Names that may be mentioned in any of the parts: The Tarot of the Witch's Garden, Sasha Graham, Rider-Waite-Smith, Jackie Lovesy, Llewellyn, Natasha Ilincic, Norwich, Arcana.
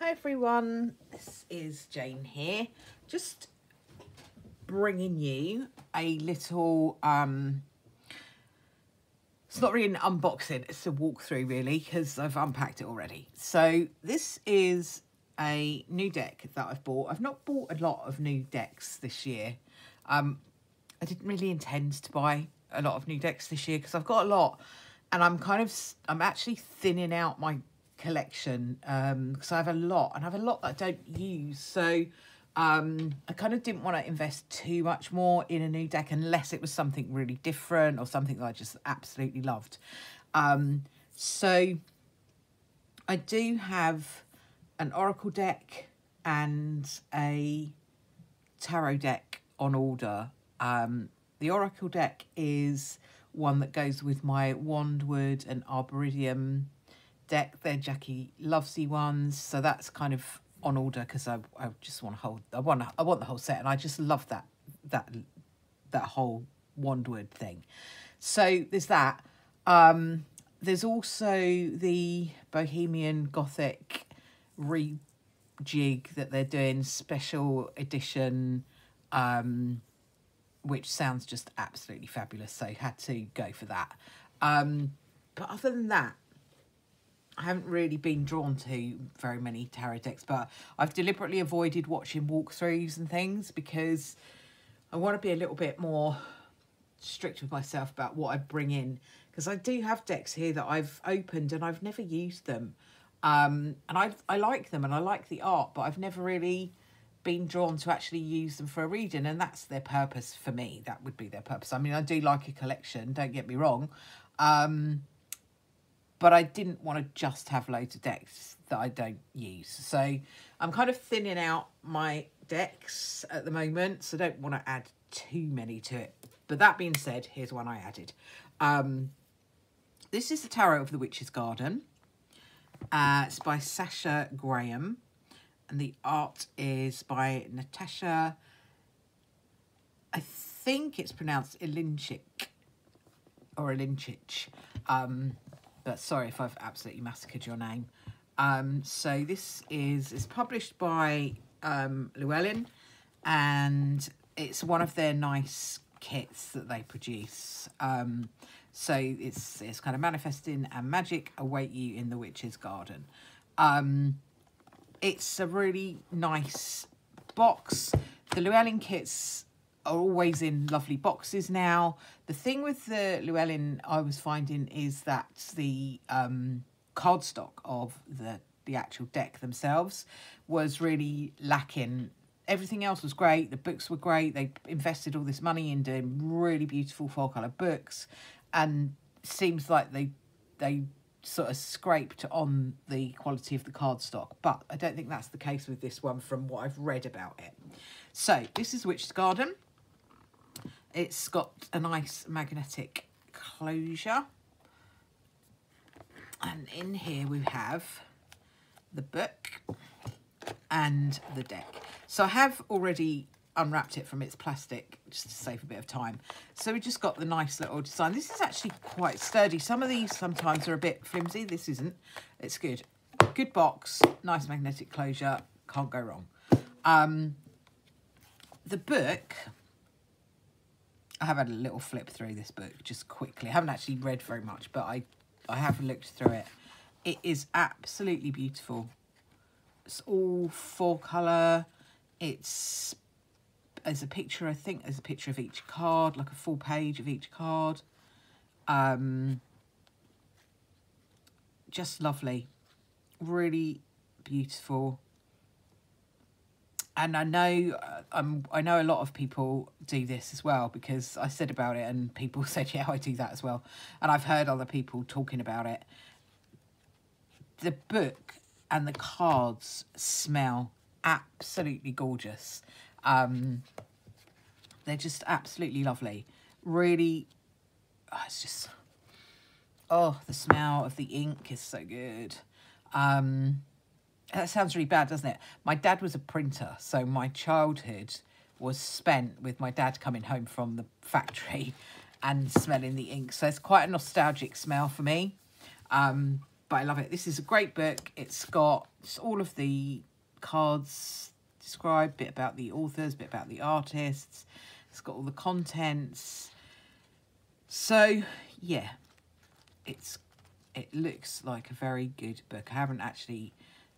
Hi everyone, this is Jane here, just bringing you a little, it's not really an unboxing, it's a walkthrough really, because I've unpacked it already. So this is a new deck that I've bought. I've not bought a lot of new decks this year. I didn't really intend to buy a lot of new decks this year because I've got a lot and I'm actually thinning out my collection because I have a lot and I have a lot that I don't use, so I kind of didn't want to invest too much more in a new deck unless it was something really different or something that I just absolutely loved. So I do have an oracle deck and a tarot deck on order. The oracle deck is one that goes with my wandwood and arboretum deck. They're Jackie Lovesy ones, so that's kind of on order because I just want to hold, I want the whole set, and I just love that whole wandwood thing. So there's that. There's also the Bohemian Gothic rejig that they're doing, special edition, which sounds just absolutely fabulous, so had to go for that. But other than that, I haven't really been drawn to very many tarot decks, but I've deliberately avoided watching walkthroughs and things because I want to be a little bit more strict with myself about what I bring in, because I do have decks here that I've opened and I've never used them. And I like them and I like the art, but I've never really been drawn to actually use them for a reading, and that's their purpose for me. That would be their purpose. I mean, I do like a collection, don't get me wrong. But I didn't want to just have loads of decks that I don't use. So I'm kind of thinning out my decks at the moment, so I don't want to add too many to it. But that being said, here's one I added. This is the Tarot of the Witch's Garden. It's by Sasha Graham. And the art is by Natasha, I think it's pronounced Ilincic or Ilincic. But sorry if I've absolutely massacred your name. So this is published by Llewellyn, and it's one of their nice kits that they produce. So it's kind of manifesting and magic await you in the witch's garden. It's a really nice box. The Llewellyn kits are always in lovely boxes now. The thing with the Llewellyn I was finding is that the cardstock of the actual deck themselves was really lacking. Everything else was great. The books were great. They invested all this money in doing really beautiful full-colour books, and it seems like they sort of scraped on the quality of the cardstock, but I don't think that's the case with this one from what I've read about it. So this is Witch's Garden. It's got a nice magnetic closure. And in here we have the book and the deck. So I have already unwrapped it from its plastic just to save a bit of time. So we just got the nice little design. This is actually quite sturdy. Some of these sometimes are a bit flimsy. This isn't. It's good. Good box. Nice magnetic closure. Can't go wrong. The book... I have had a little flip through this book just quickly. I haven't actually read very much, but I have looked through it. It is absolutely beautiful. It's all full colour. It's as a picture, I think, as a picture of each card, like a full page of each card. Just lovely. Really beautiful. And I know I know a lot of people do this as well, because I said about it and people said, yeah, I do that as well. And I've heard other people talking about it. The book and the cards smell absolutely gorgeous. They're just absolutely lovely. Really, oh, it's just, oh, the smell of the ink is so good. That sounds really bad, doesn't it? My dad was a printer, so my childhood was spent with my dad coming home from the factory and smelling the ink. So it's quite a nostalgic smell for me. but I love it. This is a great book. It's got all of the cards described, bit about the authors, bit about the artists. It's got all the contents. So, yeah, it looks like a very good book. I haven't actually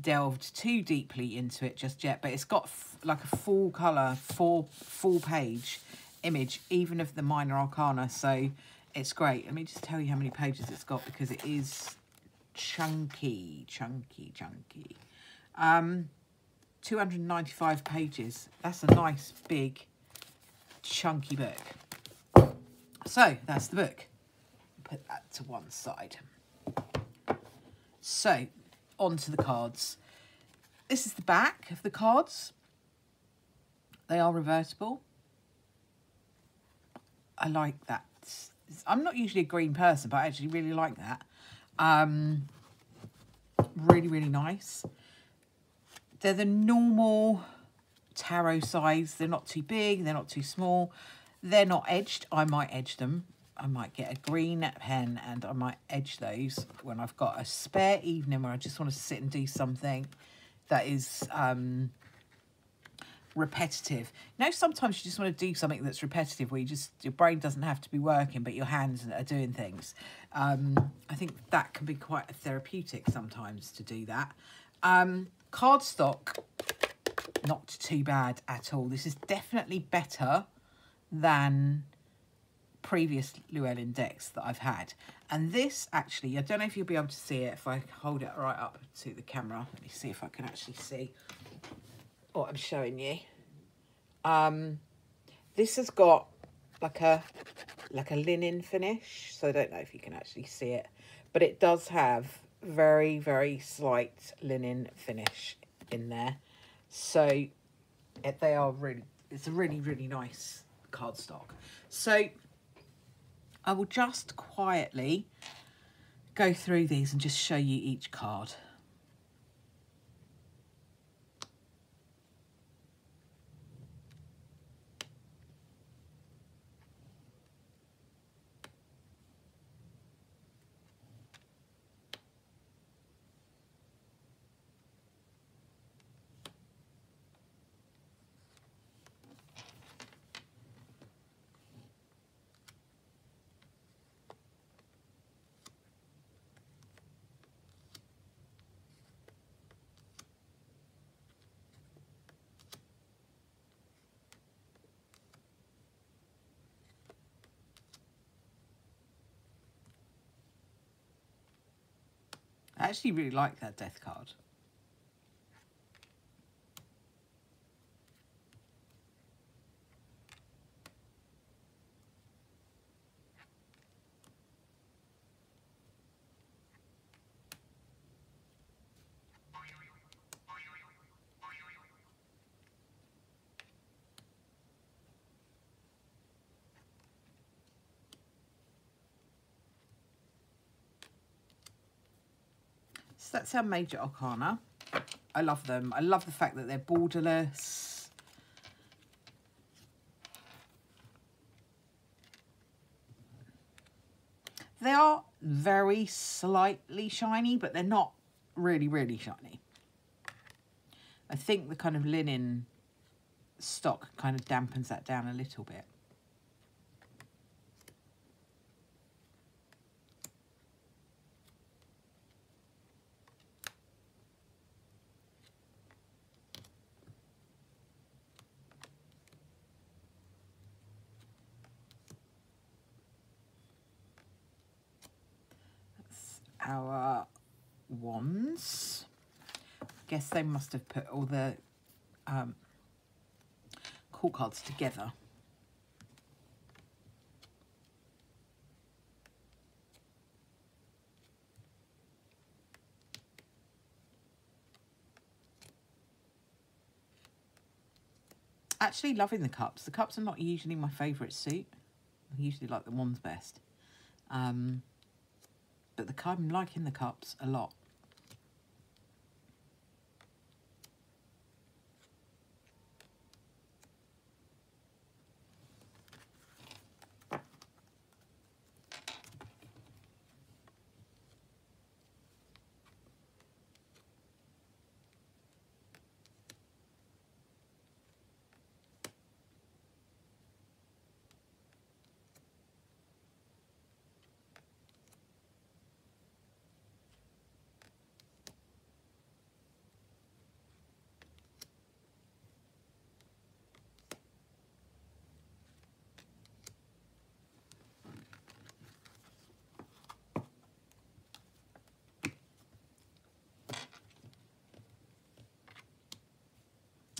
delved too deeply into it just yet, but it's got like a full colour, full page image, even of the minor arcana. So it's great. Let me just tell you how many pages it's got, because it is chunky. 295 pages. That's a nice big chunky book. So that's the book. Put that to one side. So on to the cards. This is the back of the cards. They are reversible. I like that. I'm not usually a green person, but I actually really like that. Really, really nice. They're the normal tarot size. They're not too big. They're not too small. They're not edged. I might edge them. I might get a green pen and I might edge those when I've got a spare evening where I just want to sit and do something that is repetitive. You know, sometimes you just want to do something that's repetitive, where you just, your brain doesn't have to be working, but your hands are doing things. I think that can be quite therapeutic sometimes to do that. Cardstock, not too bad at all. This is definitely better than previous Llewellyn decks that I've had. And this actually, I don't know if you'll be able to see it if I hold it right up to the camera. Let me see if I can actually see what I'm showing you. This has got like a linen finish, so I don't know if you can actually see it, but it does have very, very slight linen finish in there. So they are really, it's a really, really nice cardstock. So I will just quietly go through these and just show you each card. I actually really like that death card. That's our major arcana. I love them. I love the fact that they're borderless. They are very slightly shiny, but they're not really, really shiny. I think the kind of linen stock kind of dampens that down a little bit. Our wands. I guess they must have put all the court cards together. Actually loving the cups. The cups are not usually my favourite suit. I usually like the wands best. But I'm liking the cups a lot.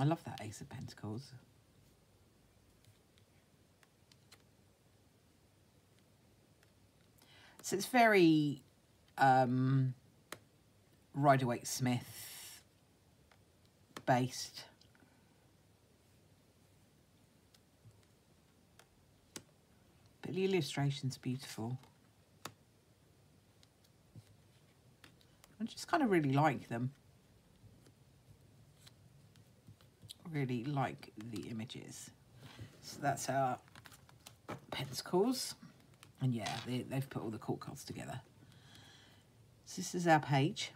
I love that Ace of Pentacles. So it's very Rider-Waite-Smith based. But the illustration's beautiful. I just kind of really like them. Really like the images. So that's our Pentacles. And yeah, they've put all the court cards together. So this is our page.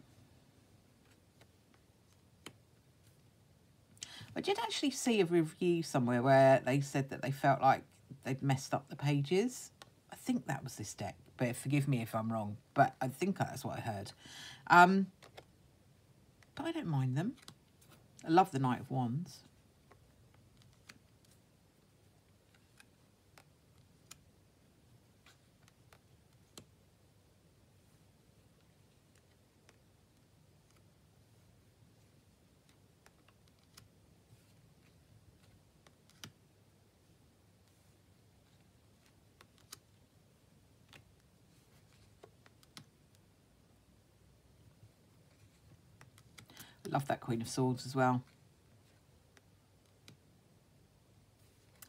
I did actually see a review somewhere where they said that they felt like they'd messed up the pages. I think that was this deck, but forgive me if I'm wrong. But I think that's what I heard. But I don't mind them. I love the Knight of Wands. Love that Queen of Swords as well.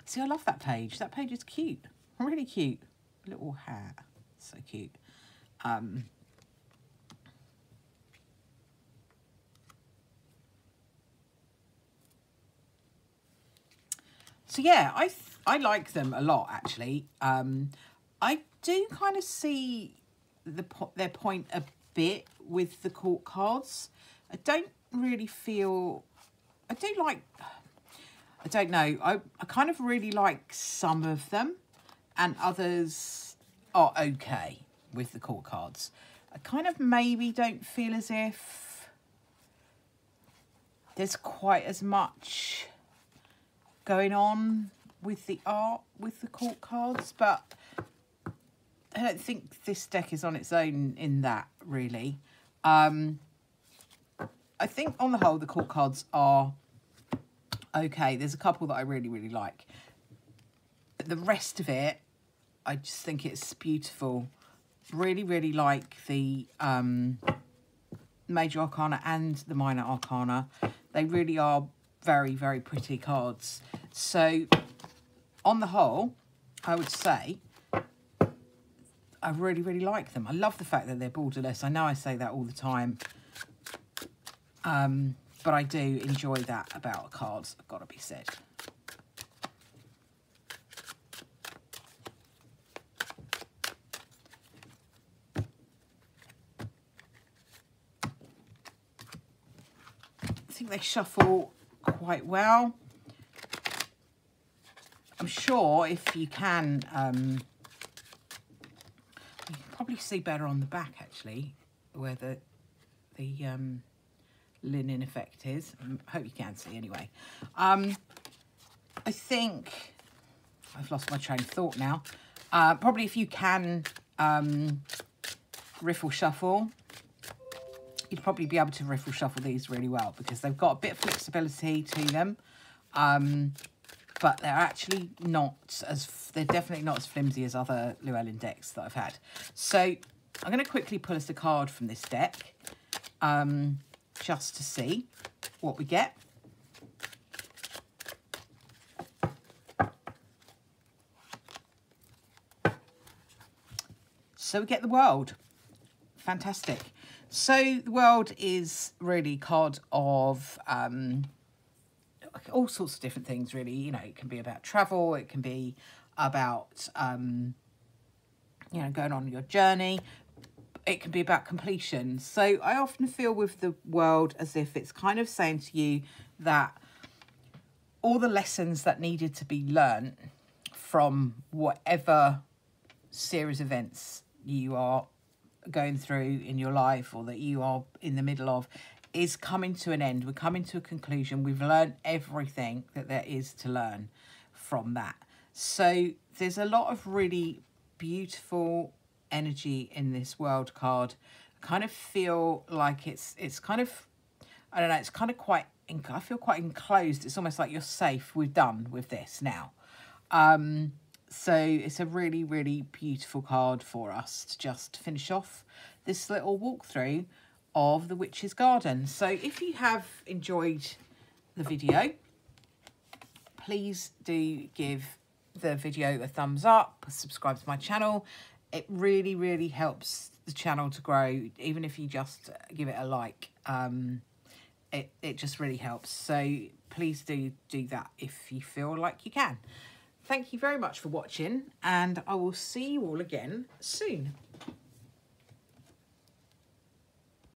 See, I love that page. That page is cute. Really cute. Little hat. So cute. So, yeah, I like them a lot, actually. I do kind of see their point a bit with the court cards. I don't really feel, I do like, I don't know, I kind of really like some of them and others are okay with the court cards. I kind of maybe don't feel as if there's quite as much going on with the art with the court cards, but I don't think this deck is on its own in that, really. I think on the whole, the court cards are okay. There's a couple that I really, really like. But the rest of it, I just think it's beautiful. Really, really like the Major Arcana and the Minor Arcana. They really are very, very pretty cards. So on the whole, I would say I really, really like them. I love the fact that they're borderless. I know I say that all the time. But I do enjoy that about cards, I've got to be said. I think they shuffle quite well. I'm sure if you can, you can probably see better on the back, actually, where the linen effect is. I hope you can see anyway. I think I've lost my train of thought now. Probably if you can riffle shuffle, you'd probably be able to riffle shuffle these really well because they've got a bit of flexibility to them, but they're actually not as, they're definitely not as flimsy as other Llewellyn decks that I've had. So I'm going to quickly pull us a card from this deck. Just to see what we get. So we get the World. Fantastic. So the World is really a card of all sorts of different things, really. You know, it can be about travel. It can be about, you know, going on your journey. It can be about completion. So I often feel with the World as if it's kind of saying to you that all the lessons that needed to be learnt from whatever series of events you are going through in your life or that you are in the middle of is coming to an end. We're coming to a conclusion. We've learnt everything that there is to learn from that. So there's a lot of really beautiful energy in this World card. I kind of feel like it's kind of I don't know, it's kind of quite, I feel quite enclosed. It's almost like you're safe. We're done with this now. So it's a really, really beautiful card for us to just finish off this little walkthrough of the Witch's Garden. So if you have enjoyed the video, please do give the video a thumbs up, subscribe to my channel. It really, really helps the channel to grow, even if you just give it a like. It just really helps. So please do that if you feel like you can. Thank you very much for watching, and I will see you all again soon.